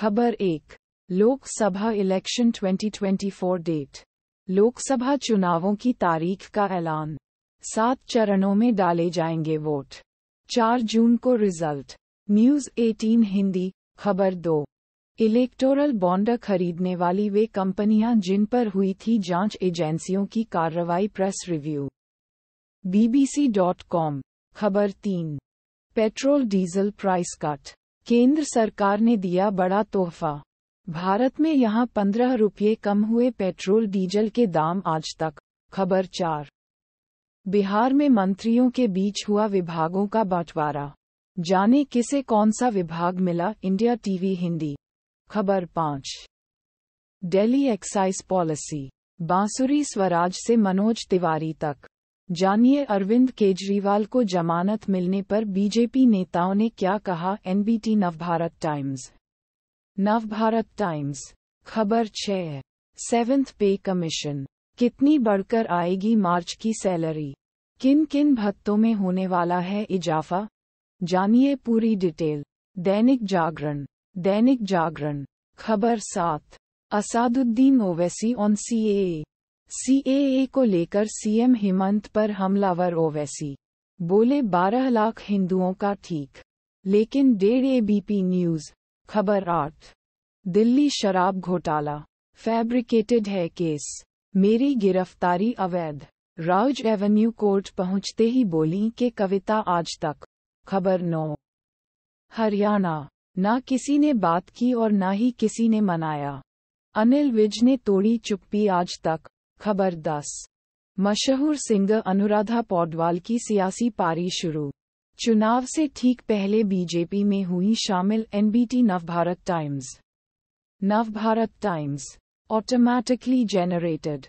खबर एक, Lok Sabha election 2024 date. Lok Sabha चुनावों की तारीख का ऐलान। 7 चरणों में डाले जाएंगे वोट। 4 जून को रिजल्ट। न्यूज 18 हिंदी। खबर दो, इलेक्टोरल बॉन्ड खरीदने वाली वे कंपनियां जिन पर हुई थी जांच एजेंसियों की कार्रवाई। Press review BBC.com। खबर तीन, पेट्रोल डीजल प्राइस कट। केंद्र सरकार ने दिया बड़ा तोहफा। भारत में यहां 15 रुपये कम हुए पेट्रोल डीजल के दाम। आज तक। खबर चार, बिहार में मंत्रियों के बीच हुआ विभागों का बंटवारा। जाने किसे कौन सा विभाग मिला। India TV Hindi. खबर पाँच, दिल्ली एक्साइज पॉलिसी। बांसुरी स्वराज से मनोज तिवारी तक। जानिए अरविंद केजरीवाल को जमानत मिलने पर बीजेपी नेताओं ने क्या कहा। NBT Navbharat times. Navbharat times. खबर 6, 7th पे कमीशन। कितनी बढ़कर आएगी मार्च की सैलरी। किन किन भत्तों में होने वाला है इजाफा। जानिए पूरी डिटेल। दैनिक जागरण। दैनिक जागरण। खबर 7, Asaduddin Owaisi on CAA। CAA को लेकर सीएम हेमंत पर हमलावर ओवैसी। बोले 12 लाख हिंदुओं का ठीक, लेकिन डेढ़। ABP news. खबर 8, दिल्ली शराब घोटाला। फैब्रिकेटेड है केस, मेरी गिरफ्तारी अवैध। राउज एवेन्यू कोर्ट पहुंचते ही बोली कि कविता। आज तक। खबर 9, हरियाणा। ना किसी ने बात की और ना ही किसी ने मनाया। अनिल विज ने तोड़ी चुप्पी। आज तक। खबर 10, मशहूर सिंगर अनुराधा पौडवाल की सियासी पारी शुरू। चुनाव से ठीक पहले बीजेपी में हुई शामिल। NBT Navbharat times. Navbharat times. Automatically generated.